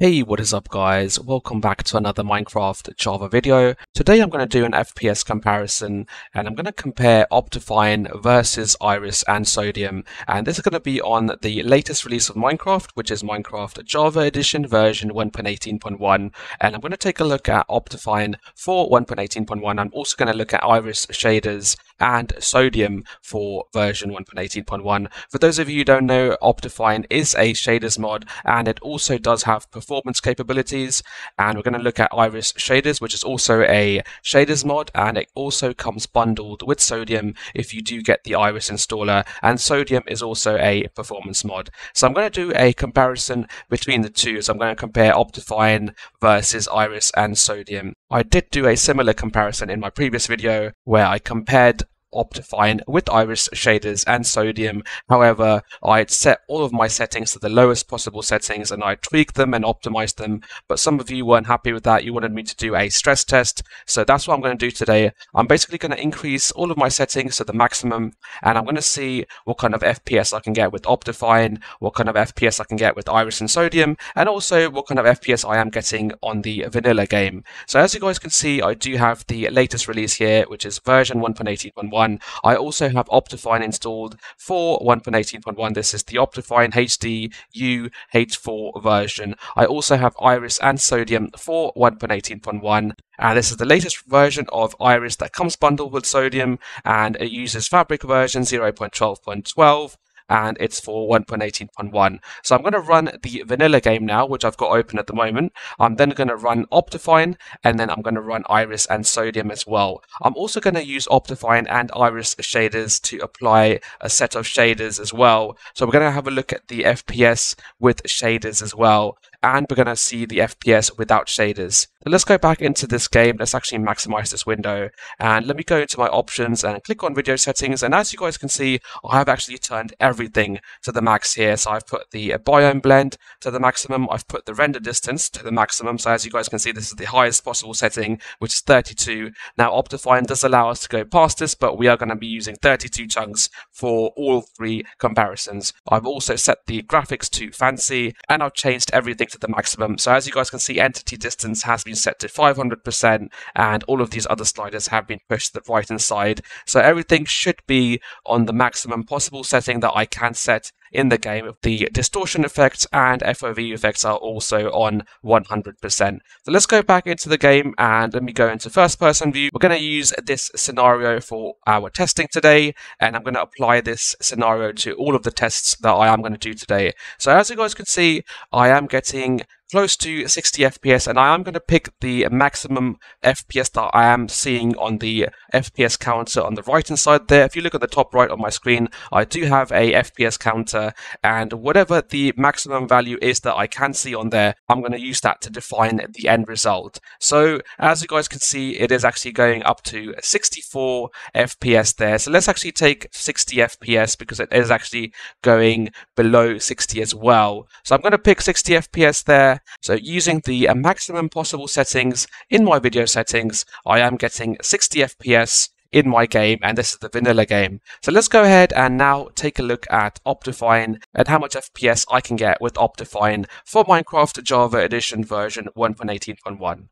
Hey, what is up guys? Welcome back to another Minecraft Java video. Today I'm going to do an FPS comparison and I'm going to compare Optifine versus Iris and Sodium. And this is going to be on the latest release of Minecraft, which is Minecraft Java Edition version 1.18.1. And I'm going to take a look at Optifine for 1.18.1. I'm also going to look at Iris shaders and Sodium for version 1.18.1. For those of you who don't know, Optifine is a shaders mod and it also does have performance capabilities, and we're going to look at Iris shaders, which is also a shaders mod, and it also comes bundled with Sodium if you do get the Iris installer, and Sodium is also a performance mod. So I'm going to do a comparison between the two. So I'm going to compare Optifine versus Iris and Sodium. I did do a similar comparison in my previous video where I compared Optifine with Iris shaders and Sodium. However, I had set all of my settings to the lowest possible settings and I tweaked them and optimized them, but some of you weren't happy with that. You wanted me to do a stress test, so that's what I'm going to do today. I'm basically going to increase all of my settings to the maximum and I'm going to see what kind of FPS I can get with Optifine, what kind of FPS I can get with Iris and Sodium, and also what kind of FPS I am getting on the vanilla game. So as you guys can see, I do have the latest release here, which is version 1.18.1. I also have Optifine installed for 1.18.1. This is the Optifine HD UH4 version. I also have Iris and Sodium for 1.18.1. And this is the latest version of Iris that comes bundled with Sodium, and it uses Fabric version 0.12.12. and it's for 1.18.1. So I'm going to run the vanilla game now, which I've got open at the moment. I'm then going to run Optifine, and then I'm going to run Iris and Sodium as well. I'm also going to use Optifine and Iris shaders to apply a set of shaders as well. So we're going to have a look at the FPS with shaders as well, and we're going to see the FPS without shaders. So let's go back into this game. Let's actually maximize this window, and let me go into my options and click on video settings. And as you guys can see, I have actually turned everything to the max here. So I've put the biome blend to the maximum. I've put the render distance to the maximum. So as you guys can see, this is the highest possible setting, which is 32. Now Optifine does allow us to go past this, but we are going to be using 32 chunks for all three comparisons. I've also set the graphics to fancy, and I've changed everything to the maximum. So as you guys can see, entity distance has been set to 500%, and all of these other sliders have been pushed to the right hand side. So everything should be on the maximum possible setting that I can set in the game. The distortion effects and FOV effects are also on 100%. So let's go back into the game and let me go into first person view. We're going to use this scenario for our testing today, and I'm going to apply this scenario to all of the tests that I am going to do today. So as you guys can see, I am getting close to 60 FPS, and I am going to pick the maximum FPS that I am seeing on the FPS counter on the right hand side there. If you look at the top right on my screen, I do have a FPS counter, and whatever the maximum value is that I can see on there, I'm going to use that to define the end result. So as you guys can see, it is actually going up to 64 FPS there. So let's actually take 60 FPS because it is actually going below 60 as well. So I'm going to pick 60 FPS there. So using the maximum possible settings in my video settings, I am getting 60 FPS in my game, and this is the vanilla game. So let's go ahead and now take a look at Optifine and how much FPS I can get with Optifine for Minecraft Java Edition version 1.18.1.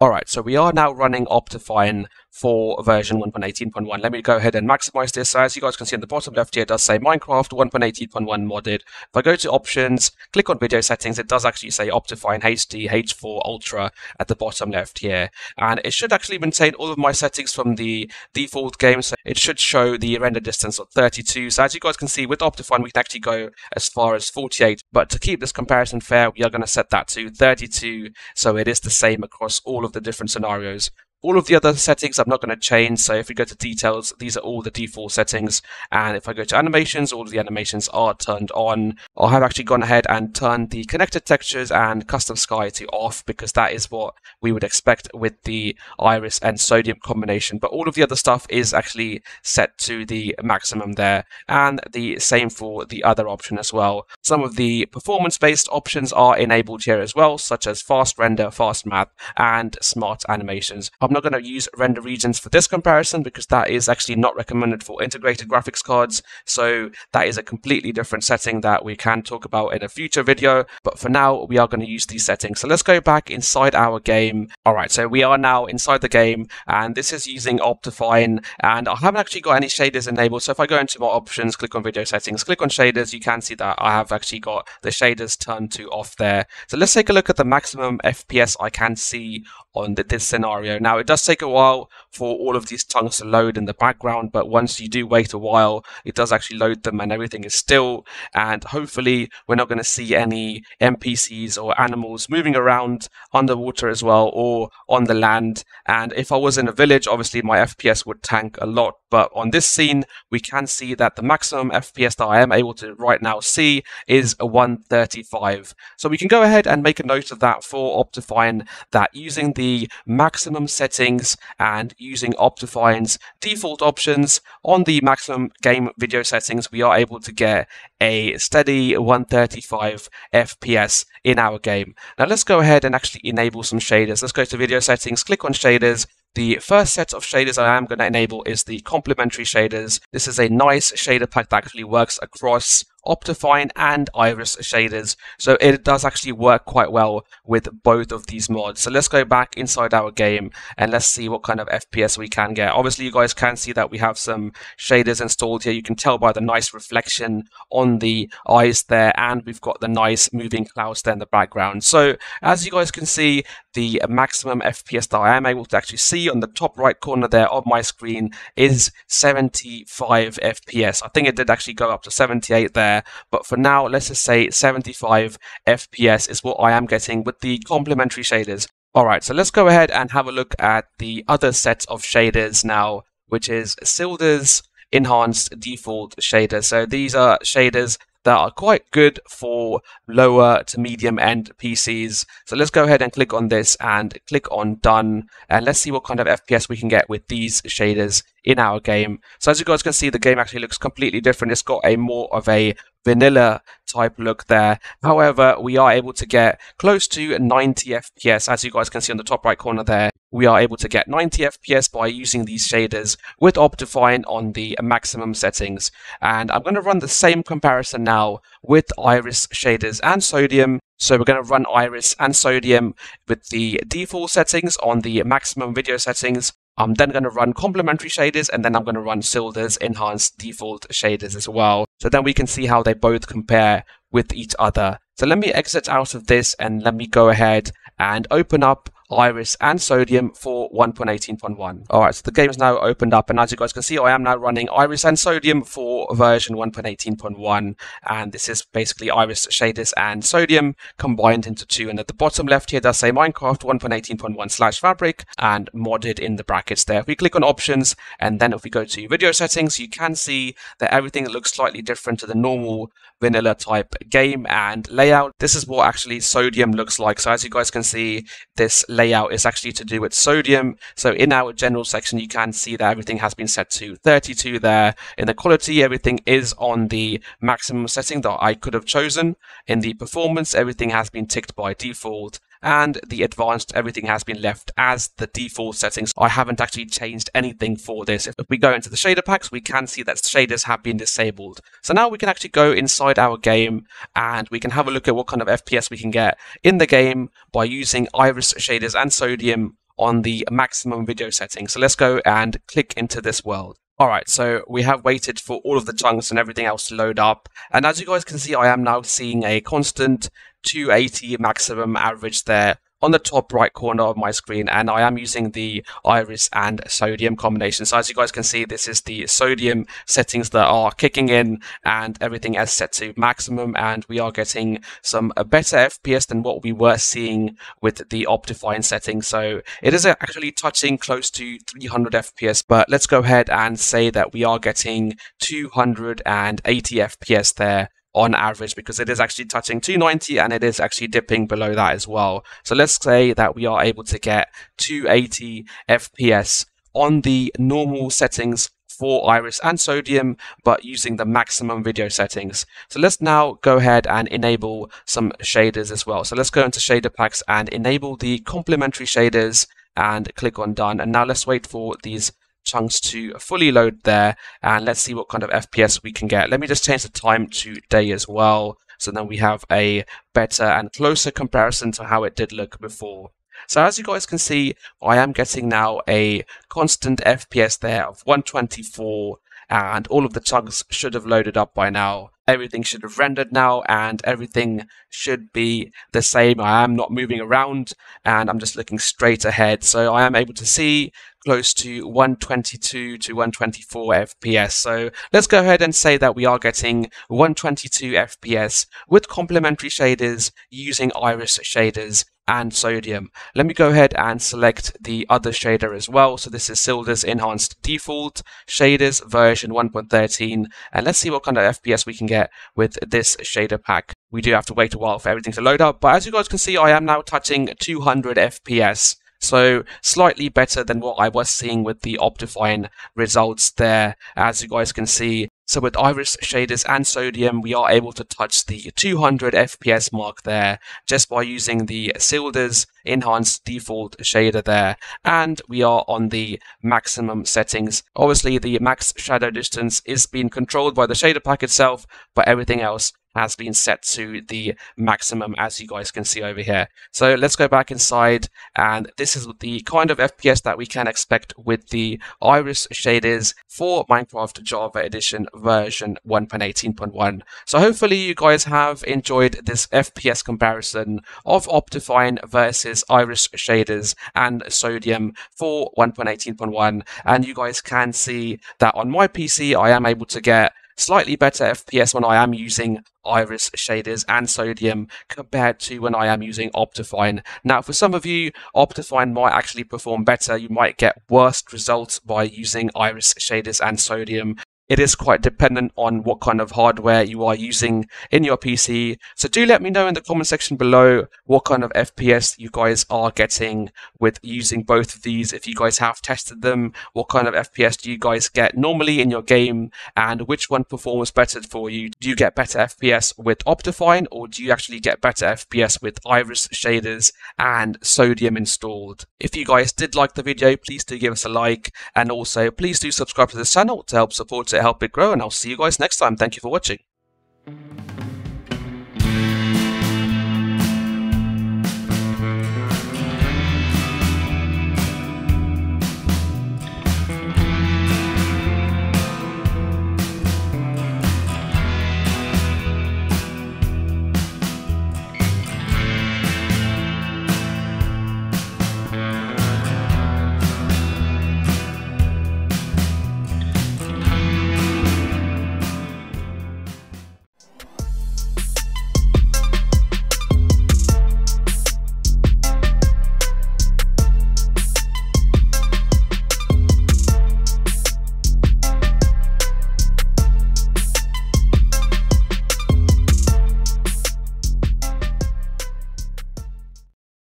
Alright, so we are now running Optifine for version 1.18.1. Let me go ahead and maximize this. So as you guys can see in the bottom left here, it does say Minecraft 1.18.1 modded. If I go to options, click on video settings, it does actually say Optifine HD H4 Ultra at the bottom left here. And it should actually maintain all of my settings from the default game. So it should show the render distance of 32. So as you guys can see, with Optifine, we can actually go as far as 48. But to keep this comparison fair, we are going to set that to 32. So it is the same across all of the different scenarios. All of the other settings I'm not going to change. So if we go to details, these are all the default settings. And if I go to animations, all of the animations are turned on. I have actually gone ahead and turned the connected textures and custom sky to off because that is what we would expect with the Iris and Sodium combination. But all of the other stuff is actually set to the maximum there. And the same for the other option as well. Some of the performance-based options are enabled here as well, such as fast render, fast math, and smart animations. I'm I'm not going to use render regions for this comparison because that is actually not recommended for integrated graphics cards. So that is a completely different setting that we can talk about in a future video. But for now, we are going to use these settings. So let's go back inside our game. All right, so we are now inside the game, and this is using Optifine. And I haven't actually got any shaders enabled. So if I go into my options, click on video settings, click on shaders, you can see that I have actually got the shaders turned to off there. So let's take a look at the maximum FPS I can see on this scenario. Now, it does take a while for all of these chunks to load in the background, but once you do wait a while, it does actually load them and everything is still. And hopefully we're not going to see any NPCs or animals moving around underwater as well, or on the land. And if I was in a village, obviously my FPS would tank a lot. But on this scene, we can see that the maximum FPS that I am able to right now see is a 135. So we can go ahead and make a note of that for Optifine, that using the maximum settings and using Optifine's default options on the maximum game video settings, we are able to get a steady 135 FPS in our game. Now let's go ahead and actually enable some shaders. Let's go to video settings, click on shaders. The first set of shaders I am going to enable is the complementary shaders. This is a nice shader pack that actually works across Optifine and Iris shaders, so it does actually work quite well with both of these mods. So let's go back inside our game and let's see what kind of FPS we can get. Obviously, you guys can see that we have some shaders installed here. You can tell by the nice reflection on the eyes there, and we've got the nice moving clouds there in the background. So as you guys can see, the maximum FPS that I am able to actually see on the top right corner there of my screen is 75 FPS. I think it did actually go up to 78 there. But for now, let's just say 75 FPS is what I am getting with the complementary shaders. All right, so let's go ahead and have a look at the other set of shaders now, which is Sildur's Enhanced Default Shader. So these are shaders that are quite good for lower to medium end PCs. So let's go ahead and click on this and click on done. And let's see what kind of FPS we can get with these shaders in our game. So as you guys can see, the game actually looks completely different. It's got a more of a vanilla type look there. However, we are able to get close to 90 FPS. As you guys can see on the top right corner there, we are able to get 90 FPS by using these shaders with Optifine on the maximum settings. And I'm going to run the same comparison now with Iris shaders and Sodium. So we're going to run Iris and Sodium with the default settings on the maximum video settings. I'm then going to run complementary shaders, and then I'm going to run Sildur's Enhanced Default Shaders as well. So then we can see how they both compare with each other. So let me exit out of this and let me go ahead and open up Iris and Sodium for 1.18.1. All right, so the game is now opened up, and as you guys can see, I am now running Iris and Sodium for version 1.18.1, and this is basically Iris shaders and Sodium combined into two. And at the bottom left here does say Minecraft 1.18.1/Fabric and modded in the brackets there. If we click on options and then if we go to video settings, you can see that everything looks slightly different to the normal vanilla type game and layout. This is what actually Sodium looks like. So as you guys can see, this layout is actually to do with Sodium. So in our general section, you can see that everything has been set to 32 there. In the quality, everything is on the maximum setting that I could have chosen. In the performance, everything has been ticked by default. And the advanced, everything has been left as the default settings. I haven't actually changed anything for this. If we go into the shader packs, we can see that shaders have been disabled. So now we can actually go inside our game and we can have a look at what kind of FPS we can get in the game by using Iris shaders and Sodium on the maximum video settings. So let's go and click into this world. All right, so we have waited for all of the chunks and everything else to load up. And as you guys can see, I am now seeing a constant 280 maximum average there on the top right corner of my screen, and I am using the Iris and Sodium combination. So as you guys can see, this is the Sodium settings that are kicking in, and everything is set to maximum, and we are getting some better FPS than what we were seeing with the Optifine settings. So it is actually touching close to 300 FPS, but let's go ahead and say that we are getting 280 FPS there on average, because it is actually touching 290 and it is actually dipping below that as well. So let's say that we are able to get 280 FPS on the normal settings for Iris and Sodium, but using the maximum video settings. So let's now go ahead and enable some shaders as well. So let's go into shader packs and enable the complementary shaders and click on done. And now let's wait for these chunks to fully load there, and let's see what kind of FPS we can get. Let me just change the time to day as well, so then we have a better and closer comparison to how it did look before. So as you guys can see, I am getting now a constant FPS there of 124, and all of the chunks should have loaded up by now. Everything should have rendered now, and everything should be the same. I am not moving around, and I'm just looking straight ahead. So I am able to see close to 122 to 124 FPS. So let's go ahead and say that we are getting 122 FPS with complementary shaders using Iris shaders and Sodium. Let me go ahead and select the other shader as well. So this is Sildur's Enhanced Default Shaders version 1.13, and let's see what kind of FPS we can get with this shader pack. We do have to wait a while for everything to load up, but as you guys can see, I am now touching 200 FPS. So slightly better than what I was seeing with the Optifine results there, as you guys can see. So with Iris shaders and Sodium, we are able to touch the 200 FPS mark there just by using the Sildur's Enhanced Default Shader there, and we are on the maximum settings. Obviously the max shadow distance is being controlled by the shader pack itself, but everything else has been set to the maximum, as you guys can see over here. So let's go back inside, and this is the kind of FPS that we can expect with the Iris shaders for Minecraft Java Edition version 1.18.1. So hopefully you guys have enjoyed this FPS comparison of Optifine versus Iris shaders and Sodium for 1.18.1, and you guys can see that on my PC I am able to get slightly better FPS when I am using Iris shaders and Sodium compared to when I am using Optifine. Now for some of you, Optifine might actually perform better. You might get worse results by using Iris shaders and Sodium. It is quite dependent on what kind of hardware you are using in your PC. So do let me know in the comment section below what kind of FPS you guys are getting with using both of these. If you guys have tested them, what kind of FPS do you guys get normally in your game, and which one performs better for you? Do you get better FPS with Optifine, or do you actually get better FPS with Iris shaders and Sodium installed? If you guys did like the video, please do give us a like, and also please do subscribe to this channel to help support it, help it grow, and I'll see you guys next time. Thank you for watching.